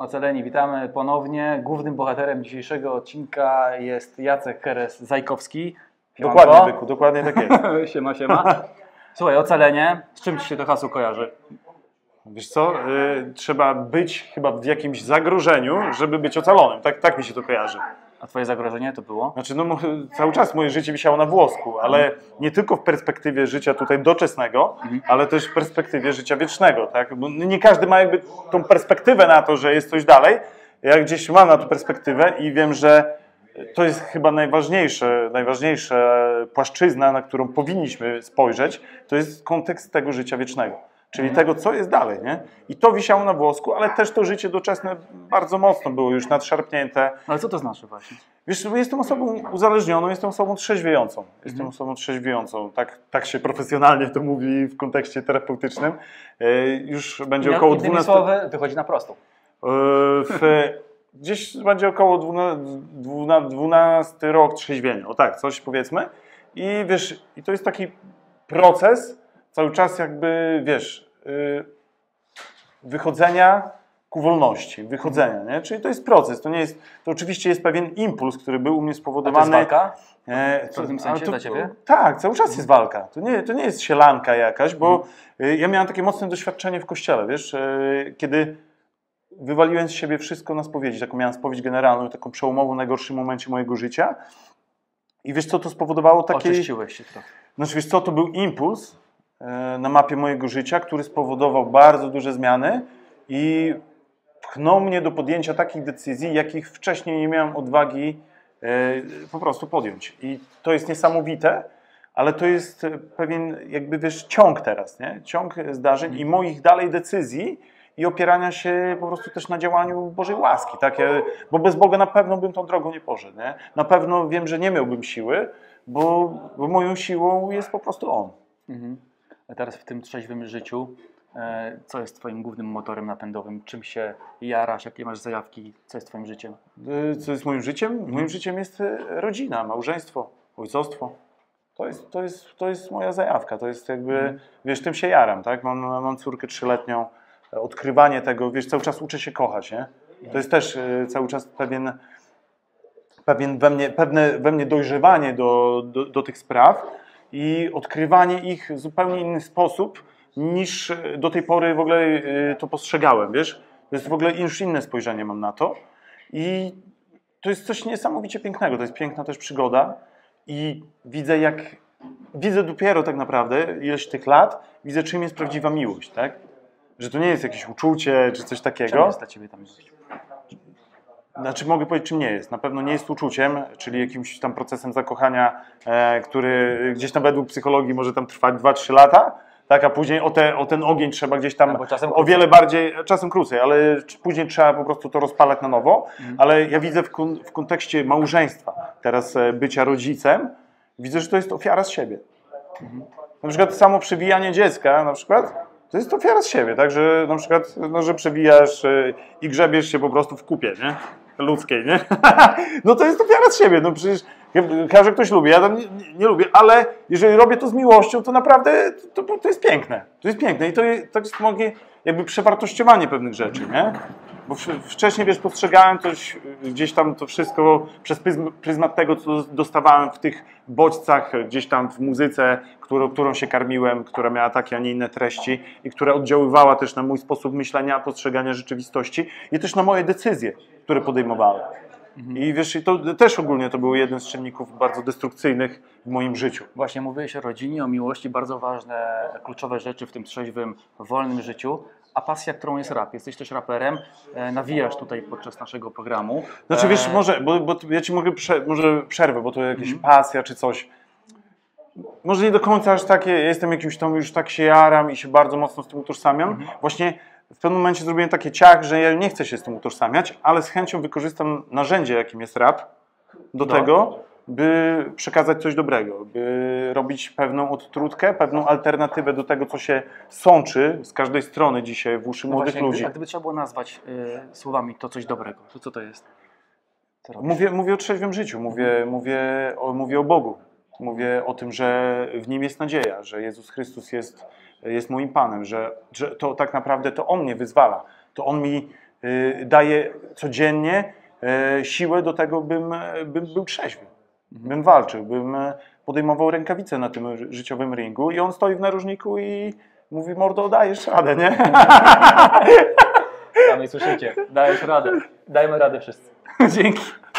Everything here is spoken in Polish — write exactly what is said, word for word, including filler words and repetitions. Ocaleni, witamy ponownie. Głównym bohaterem dzisiejszego odcinka jest Jacek Heres-Zajkowski. Dokładnie, byku, dokładnie tak jest. Siema, siema. Słuchaj, Ocalenie, z czym ci się to hasło kojarzy? Wiesz co, yy, trzeba być chyba w jakimś zagrożeniu, żeby być ocalonym. Tak, tak mi się to kojarzy. A twoje zagrożenie to było? Znaczy, no cały czas moje życie wisiało na włosku, ale nie tylko w perspektywie życia tutaj doczesnego, mhm. ale też w perspektywie życia wiecznego, tak? Bo nie każdy ma jakby tą perspektywę na to, że jest coś dalej. Ja gdzieś mam na tą perspektywę i wiem, że to jest chyba najważniejsze, najważniejsza płaszczyzna, na którą powinniśmy spojrzeć, to jest kontekst tego życia wiecznego. Czyli mhm. tego, co jest dalej, nie? I to wisiało na włosku, ale też to życie doczesne bardzo mocno było już nadszarpnięte. Ale co to znaczy właśnie? Wiesz, jestem osobą uzależnioną, jestem osobą trzeźwiejącą. Jestem mhm. osobą trzeźwiejącą. Tak, tak się profesjonalnie to mówi w kontekście terapeutycznym. Już będzie około dwunastu... słowy wychodzi na prostą. W... Gdzieś będzie około dwunasty rok trzeźwienia. O tak, coś powiedzmy. I wiesz, i to jest taki proces, cały czas jakby, wiesz, yy, wychodzenia ku wolności, wychodzenia, nie? Czyli to jest proces, to nie jest, to oczywiście jest pewien impuls, który był u mnie spowodowany. A to jest walka? E, to, w tym sensie to, dla ciebie? Tak, cały czas jest walka, to nie, to nie jest sielanka jakaś, bo yy, ja miałem takie mocne doświadczenie w kościele, wiesz, yy, kiedy wywaliłem z siebie wszystko na spowiedzi, taką miałem spowiedź generalną, taką przełomową w najgorszym momencie mojego życia i wiesz co, to spowodowało takie... Oczyściłeś się trochę. Znaczy wiesz co, to był impuls na mapie mojego życia, który spowodował bardzo duże zmiany i pchnął mnie do podjęcia takich decyzji, jakich wcześniej nie miałem odwagi po prostu podjąć. I to jest niesamowite, ale to jest pewien jakby wiesz ciąg teraz, nie? Ciąg zdarzeń i moich dalej decyzji i opierania się po prostu też na działaniu Bożej łaski, tak? Ja, bo bez Boga na pewno bym tą drogą nie poszedł, nie? Na pewno wiem, że nie miałbym siły, bo, bo moją siłą jest po prostu On. Mhm. A teraz w tym trzeźwym życiu, co jest twoim głównym motorem napędowym? Czym się jarasz? Jakie masz zajawki? Co jest twoim życiem? Co jest moim życiem? Moim życiem jest rodzina, małżeństwo, ojcostwo. To jest, to jest, to jest moja zajawka. To jest jakby, mhm. wiesz, tym się jaram, tak? Mam, mam córkę trzyletnią. Odkrywanie tego, wiesz, cały czas uczę się kochać, nie? To jest też cały czas pewien, pewien we mnie, pewne we mnie dojrzewanie do, do, do tych spraw i odkrywanie ich w zupełnie inny sposób, niż do tej pory w ogóle to postrzegałem, wiesz? To jest w ogóle już inne spojrzenie mam na to i to jest coś niesamowicie pięknego, to jest piękna też przygoda i widzę jak, widzę dopiero tak naprawdę ileś tych lat, widzę czym jest prawdziwa miłość, tak? Że to nie jest jakieś uczucie, czy coś takiego. Czym jest dla ciebie tam miłość? Znaczy mogę powiedzieć, czym nie jest. Na pewno nie jest uczuciem, czyli jakimś tam procesem zakochania, e, który gdzieś tam według psychologii może tam trwać dwa trzy lata, tak, a później o, te, o ten ogień trzeba gdzieś tam no, czasem o wiele bardziej, czasem krócej, ale później trzeba po prostu to rozpalać na nowo. Mhm. Ale ja widzę w, kon, w kontekście małżeństwa, teraz bycia rodzicem, widzę, że to jest ofiara z siebie. Mhm. Na przykład samo przewijanie dziecka, na przykład. To jest ofiara z siebie, tak? Że na przykład, no, że przewijasz i grzebiesz się po prostu w kupie, nie? Ludzkiej, nie? No to jest ofiara z siebie, no przecież chyba, że ktoś lubi, ja tam nie, nie lubię, ale jeżeli robię to z miłością, to naprawdę to, to jest piękne, to jest piękne i to jest, to jest moje jakby przewartościowanie pewnych rzeczy, nie? Bo wcześniej, wiesz, postrzegałem coś, gdzieś tam to wszystko przez pryzmat tego, co dostawałem w tych bodźcach, gdzieś tam w muzyce, którą, którą się karmiłem, która miała takie, a nie inne treści i która oddziaływała też na mój sposób myślenia, postrzegania rzeczywistości i też na moje decyzje, które podejmowałem. Mhm. I wiesz, to też ogólnie to był jeden z czynników bardzo destrukcyjnych w moim życiu. Właśnie mówiłeś o rodzinie, o miłości, bardzo ważne, kluczowe rzeczy w tym trzeźwym, wolnym życiu. A pasja, którą jest rap. Jesteś też raperem, e, nawijasz tutaj podczas naszego programu. Znaczy wiesz, może, bo, bo ja ci mogę, prze, może przerwę, bo to jakaś mm. pasja czy coś. Może nie do końca aż takie, ja jestem jakimś tam, już tak się jaram i się bardzo mocno z tym utożsamiam. Mm. Właśnie w pewnym momencie zrobiłem takie ciach, że ja nie chcę się z tym utożsamiać, ale z chęcią wykorzystam narzędzie, jakim jest rap, do no. tego, by przekazać coś dobrego, by robić pewną odtrutkę, pewną alternatywę do tego, co się sączy z każdej strony dzisiaj w uszy no młodych właśnie, ludzi. A gdyby trzeba było nazwać y, słowami to coś dobrego, to co to jest? Co mówię, mówię o trzeźwym życiu, mówię, mhm. mówię, o, mówię o Bogu, mówię o tym, że w Nim jest nadzieja, że Jezus Chrystus jest, jest moim Panem, że, że to tak naprawdę to On mnie wyzwala, to On mi daje codziennie siłę do tego, bym, bym był trzeźwy, bym walczył, bym podejmował rękawice na tym życiowym ringu i on stoi w narożniku i mówi: mordo, dajesz radę, nie? Sami słyszycie, dajesz radę, dajmy radę wszyscy. Dzięki.